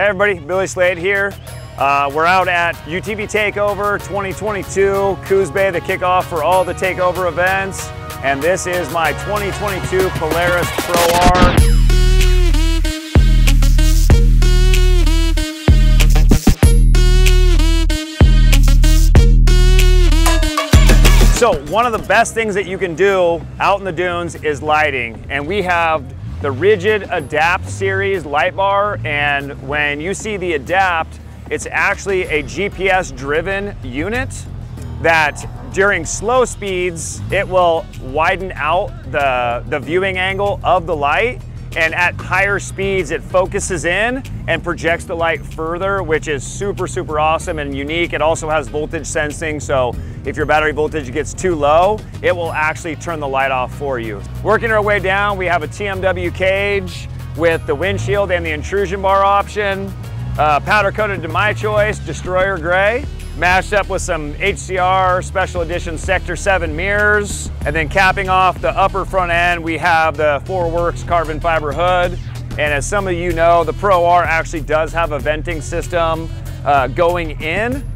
Hey everybody, Billy Slade here. We're out at UTV Takeover 2022, Coos Bay, the kickoff for all the takeover events. And this is my 2022 Polaris Pro R. So one of the best things that you can do out in the dunes is lighting. And we have the Rigid Adapt series light bar. And when you see the Adapt, it's actually a GPS driven unit that during slow speeds, it will widen out the viewing angle of the light. And at higher speeds, it focuses in and projects the light further, which is super, super awesome and unique. It also has voltage sensing, so if your battery voltage gets too low, it will actually turn the light off for you. Working our way down, we have a TMW cage with the windshield and the intrusion bar option, powder coated to my choice, Destroyer Gray, mashed up with some HCR Special Edition Sector 7 mirrors. And then capping off the upper front end, we have the Fourwerx carbon fiber hood. And as some of you know, the Pro R actually does have a venting system going in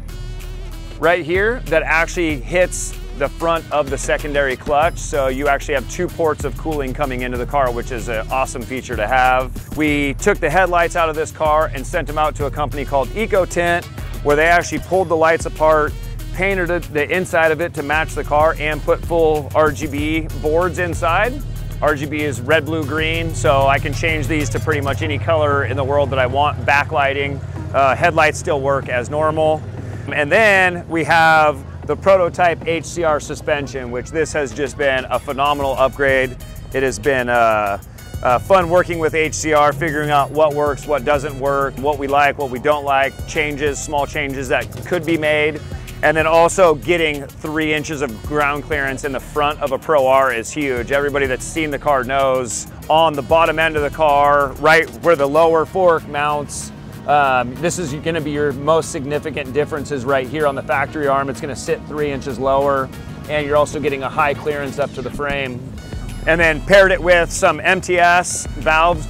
right here that actually hits the front of the secondary clutch. So you actually have two ports of cooling coming into the car, which is an awesome feature to have. We took the headlights out of this car and sent them out to a company called EcoTint, where they actually pulled the lights apart, painted the inside of it to match the car, and put full RGB boards inside. RGB is red, blue, green, so I can change these to pretty much any color in the world that I want. Backlighting, headlights still work as normal. And then we have the prototype HCR suspension, which this has just been a phenomenal upgrade. It has been fun working with HCR, figuring out what works, what doesn't work, what we like, what we don't like, changes, small changes that could be made. And then also getting 3 inches of ground clearance in the front of a Pro R is huge. Everybody that's seen the car knows on the bottom end of the car, right where the lower fork mounts, this is gonna be your most significant differences right here on the factory arm. It's gonna sit 3 inches lower, and you're also getting a high clearance up to the frame. And then paired it with some MTS valve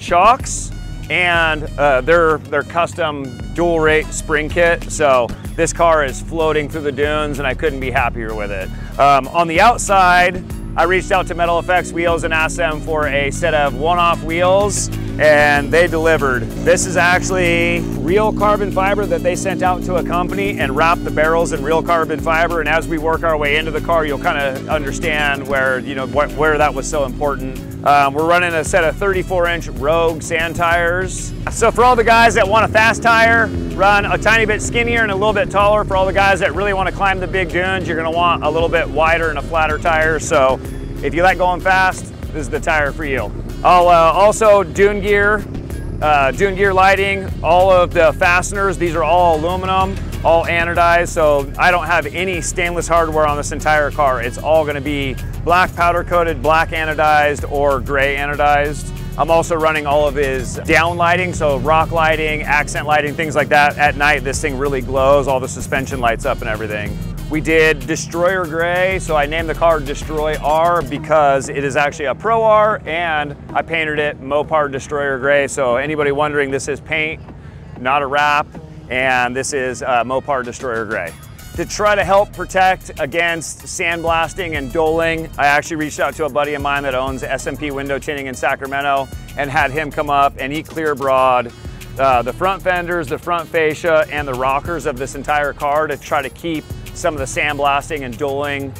shocks and their custom dual rate spring kit. So this car is floating through the dunes and I couldn't be happier with it. On the outside, I reached out to Metal FX Wheels and asked them for a set of one-off wheels, and they delivered. This is actually real carbon fiber that they sent out to a company and wrapped the barrels in real carbon fiber. And as we work our way into the car, you'll kind of understand where, you know, where that was so important. We're running a set of 34-inch Rogue sand tires. So for all the guys that want a fast tire, run a tiny bit skinnier and a little bit taller. For all the guys that really want to climb the big dunes, you're going to want a little bit wider and a flatter tire. So if you like going fast, this is the tire for you. I'll also Dune Gear lighting, all of the fasteners, these are all aluminum, all anodized, so I don't have any stainless hardware on this entire car. It's all gonna be black powder coated, black anodized, or gray anodized. I'm also running all of his down lighting, so rock lighting, accent lighting, things like that. At night, this thing really glows, all the suspension lights up and everything. We did Destroyer Gray, so I named the car Destroy R because it is actually a Pro R, and I painted it Mopar Destroyer Gray. So anybody wondering, this is paint, not a wrap, and this is Mopar Destroyer Gray. To try to help protect against sandblasting and doling, I actually reached out to a buddy of mine that owns SMP Window Tinning in Sacramento and had him come up, and he clear broad the front fenders, the front fascia, and the rockers of this entire car to try to keep some of the sandblasting and doling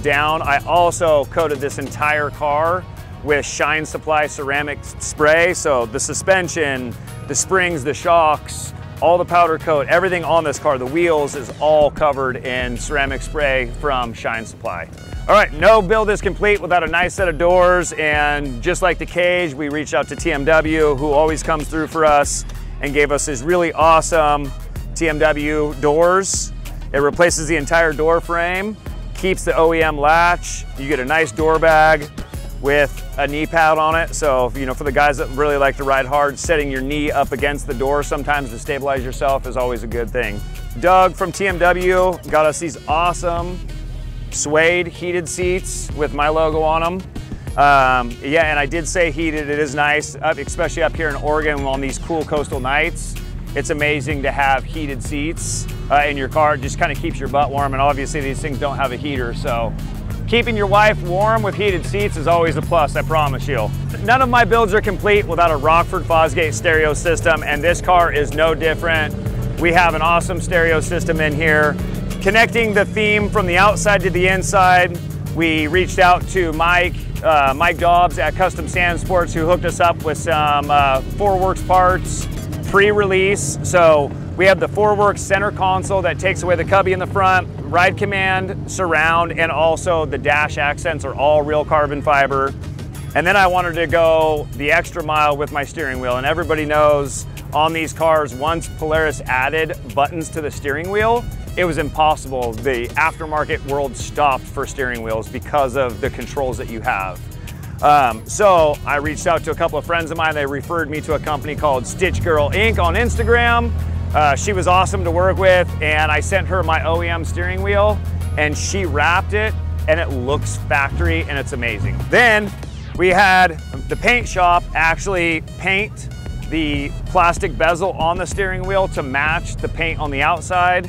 down. I also coated this entire car with Shine Supply ceramic spray. So the suspension, the springs, the shocks, all the powder coat, everything on this car, the wheels, is all covered in ceramic spray from Shine Supply. All right, no build is complete without a nice set of doors. And just like the cage, we reached out to TMW, who always comes through for us and gave us these really awesome TMW doors. It replaces the entire door frame, keeps the OEM latch. You get a nice door bag with a knee pad on it. So, you know, for the guys that really like to ride hard, setting your knee up against the door sometimes to stabilize yourself is always a good thing. Doug from TMW got us these awesome suede heated seats with my logo on them. Yeah, and I did say heated. It is nice, especially up here in Oregon on these cool coastal nights. It's amazing to have heated seats in your car. It just kind of keeps your butt warm, and obviously these things don't have a heater, so keeping your wife warm with heated seats is always a plus, I promise you. None of my builds are complete without a Rockford Fosgate stereo system, and this car is no different. We have an awesome stereo system in here. Connecting the theme from the outside to the inside, we reached out to Mike Dobbs at Custom Sand Sports, who hooked us up with some Fourwerx parts pre-release. So we have the Fourwerx center console that takes away the cubby in the front, ride command, surround, and also the dash accents are all real carbon fiber. And then I wanted to go the extra mile with my steering wheel. And everybody knows on these cars, once Polaris added buttons to the steering wheel, it was impossible. The aftermarket world stopped for steering wheels because of the controls that you have. So I reached out to a couple of friends of mine. They referred me to a company called Stitch Girl Inc on Instagram. She was awesome to work with, and I sent her my OEM steering wheel, and she wrapped it, and it looks factory, and it's amazing. Then we had the paint shop actually paint the plastic bezel on the steering wheel to match the paint on the outside.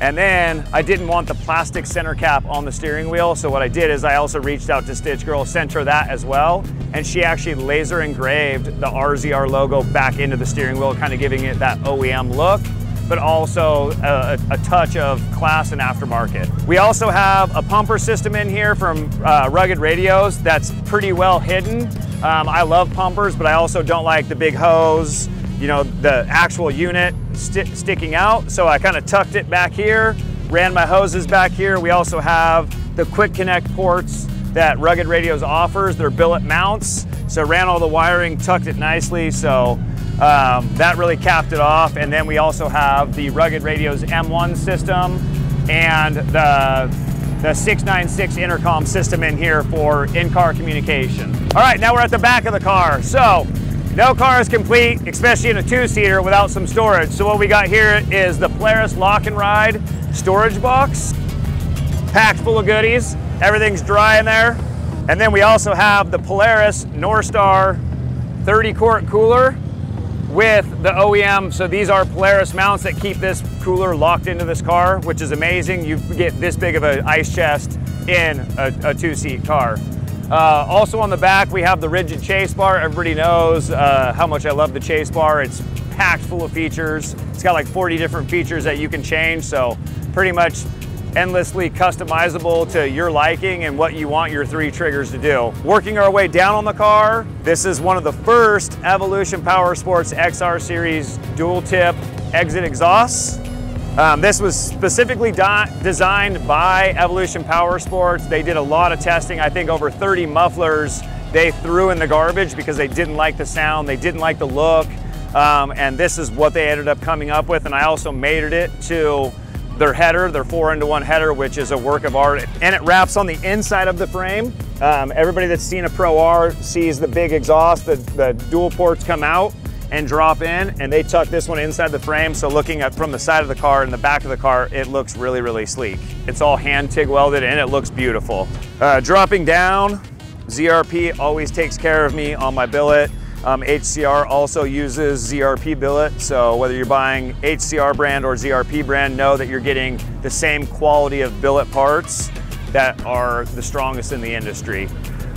And then I didn't want the plastic center cap on the steering wheel, so what I did is I also reached out to Stitch Girl, sent her that as well, and she actually laser engraved the RZR logo back into the steering wheel, kind of giving it that OEM look, but also a touch of class and aftermarket. We also have a pumper system in here from Rugged Radios that's pretty well hidden. I love pumpers, but I also don't like the big hose, you know, the actual unit sticking out. So I kind of tucked it back here, ran my hoses back here. We also have the quick connect ports that Rugged Radios offers. They're billet mounts. So ran all the wiring, tucked it nicely. So that really capped it off. And then we also have the Rugged Radios M1 system and the 696 intercom system in here for in-car communication. All right, now we're at the back of the car. So no car is complete, especially in a two-seater, without some storage. So what we got here is the Polaris Lock and Ride storage box, packed full of goodies. Everything's dry in there. And then we also have the Polaris Northstar 30-quart cooler with the OEM. So these are Polaris mounts that keep this cooler locked into this car, which is amazing. You get this big of an ice chest in a two-seat car. Also on the back, we have the rigid chase bar. Everybody knows how much I love the chase bar. It's packed full of features. It's got like 40 different features that you can change, so pretty much endlessly customizable to your liking and what you want your three triggers to do. Working our way down on the car, this is one of the first Evolution Power Sports XR Series dual tip exit exhausts. This was specifically designed by Evolution Power Sports. They did a lot of testing. I think over 30 mufflers they threw in the garbage because they didn't like the sound, they didn't like the look, and this is what they ended up coming up with. And I also mated it to their header, their 4-into-1 header, which is a work of art. And it wraps on the inside of the frame. Everybody that's seen a Pro R sees the big exhaust, the dual ports come out and drop in, and they tuck this one inside the frame. So looking at from the side of the car and the back of the car, it looks really, really sleek. It's all hand TIG welded and it looks beautiful. Dropping down, ZRP always takes care of me on my billet. HCR also uses ZRP billet. So whether you're buying HCR brand or ZRP brand, know that you're getting the same quality of billet parts that are the strongest in the industry.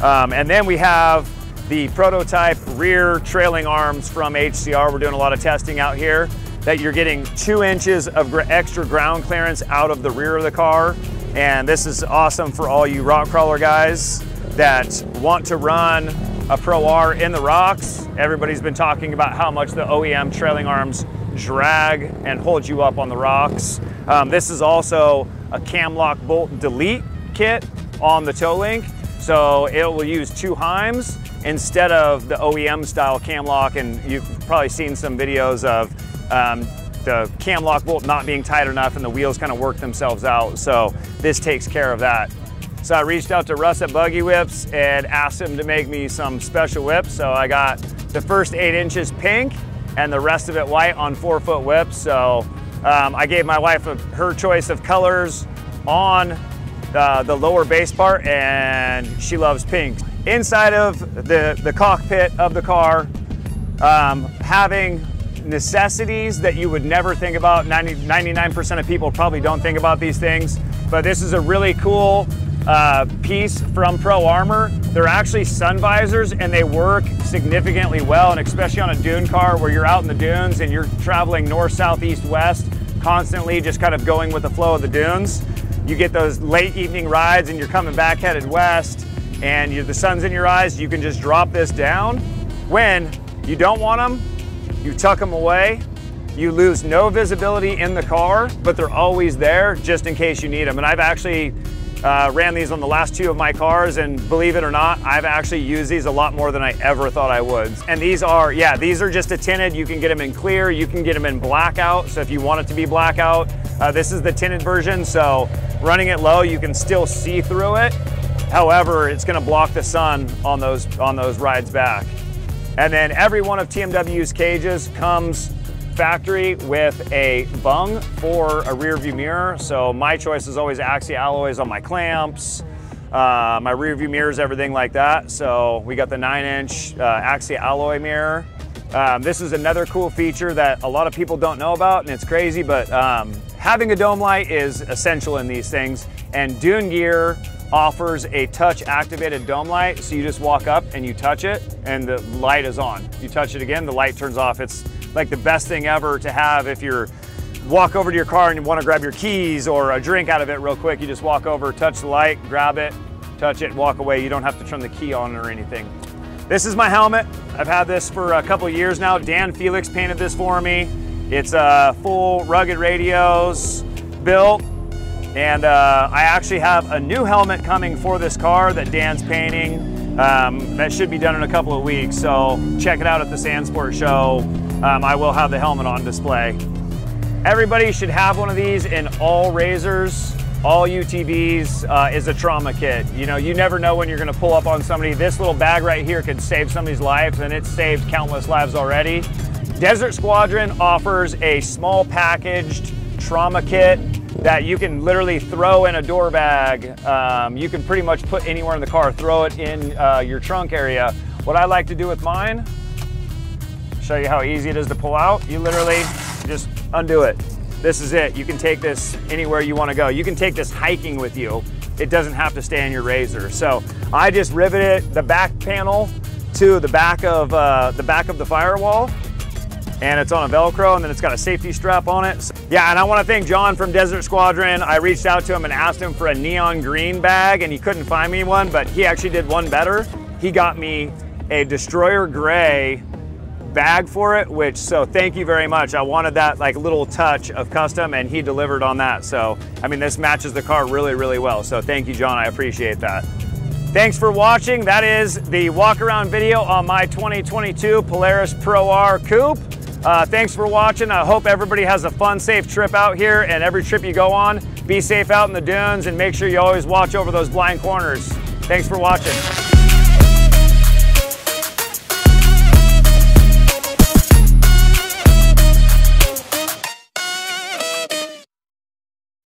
And then we have the prototype rear trailing arms from HCR. We're doing a lot of testing out here, that you're getting 2 inches of extra ground clearance out of the rear of the car. And this is awesome for all you rock crawler guys that want to run a Pro R in the rocks. Everybody's been talking about how much the OEM trailing arms drag and hold you up on the rocks. This is also a cam lock bolt delete kit on the toe link. So it will use 2 heims instead of the OEM style cam lock, and you've probably seen some videos of the cam lock bolt not being tight enough and the wheels kind of work themselves out. So this takes care of that. So I reached out to Russ at Buggy Whips and asked him to make me some special whips. So I got the first 8 inches pink and the rest of it white on 4-foot whips. So I gave my wife her choice of colors on the lower base part, and she loves pink. inside of the cockpit of the car, having necessities that you would never think about. 99% of people probably don't think about these things, but this is a really cool piece from Pro Armor. They're actually sun visors and they work significantly well, and especially on a dune car where you're out in the dunes and you're traveling north, south, east, west, constantly just kind of going with the flow of the dunes. You get those late evening rides and you're coming back headed west and the sun's in your eyes, you can just drop this down. When you don't want them, you tuck them away. You lose no visibility in the car, but they're always there just in case you need them. And I've actually ran these on the last two of my cars, and believe it or not, I've actually used these a lot more than I ever thought I would. And these are, yeah, these are just a tinted. You can get them in clear, you can get them in blackout. So if you want it to be blackout, this is the tinted version. So running it low, you can still see through it. However, it's gonna block the sun on those rides back. And then every one of TMW's cages comes factory with a bung for a rear view mirror. So my choice is always Axia Alloys on my clamps, my rear view mirrors, everything like that. So we got the 9-inch Axia Alloy mirror. This is another cool feature that a lot of people don't know about, and it's crazy, but having a dome light is essential in these things. And Dune Gear offers a touch activated dome light. So you just walk up and you touch it and the light is on. You touch it again, the light turns off. It's like the best thing ever to have if you walk over to your car and you want to grab your keys or a drink out of it real quick. You just walk over, touch the light, grab it, touch it, walk away. You don't have to turn the key on or anything. This is my helmet. I've had this for a couple of years now. Dan Felix painted this for me. It's a full Rugged Radios built. And I actually have a new helmet coming for this car that Dan's painting. That should be done in a couple of weeks. So check it out at the Sand Sports show. I will have the helmet on display. Everybody should have one of these in all RZRs, all UTVs, is a trauma kit. You know, you never know when you're gonna pull up on somebody. This little bag right here could save somebody's lives, and it's saved countless lives already. Desert Squadron offers a small packaged trauma kit that you can literally throw in a door bag. You can pretty much put anywhere in the car, throw it in your trunk area. What I like to do with mine, show you how easy it is to pull out. You literally just undo it. This is it. You can take this anywhere you want to go. You can take this hiking with you. It doesn't have to stay in your RZR. So I just riveted the back panel to the back of the firewall, and it's on a Velcro, and then it's got a safety strap on it. So, yeah, and I want to thank John from Desert Squadron. I reached out to him and asked him for a neon green bag, and he couldn't find me one, but he actually did one better. He got me a Destroyer Gray bag for it, which, so thank you very much. I wanted that like little touch of custom, and he delivered on that. So, I mean, this matches the car really, really well. So thank you, John, I appreciate that. Thanks for watching. That is the walk around video on my 2022 Polaris Pro R Coupe. Thanks for watching. I hope everybody has a fun, safe trip out here, and every trip you go on, be safe out in the dunes and make sure you always watch over those blind corners. Thanks for watching.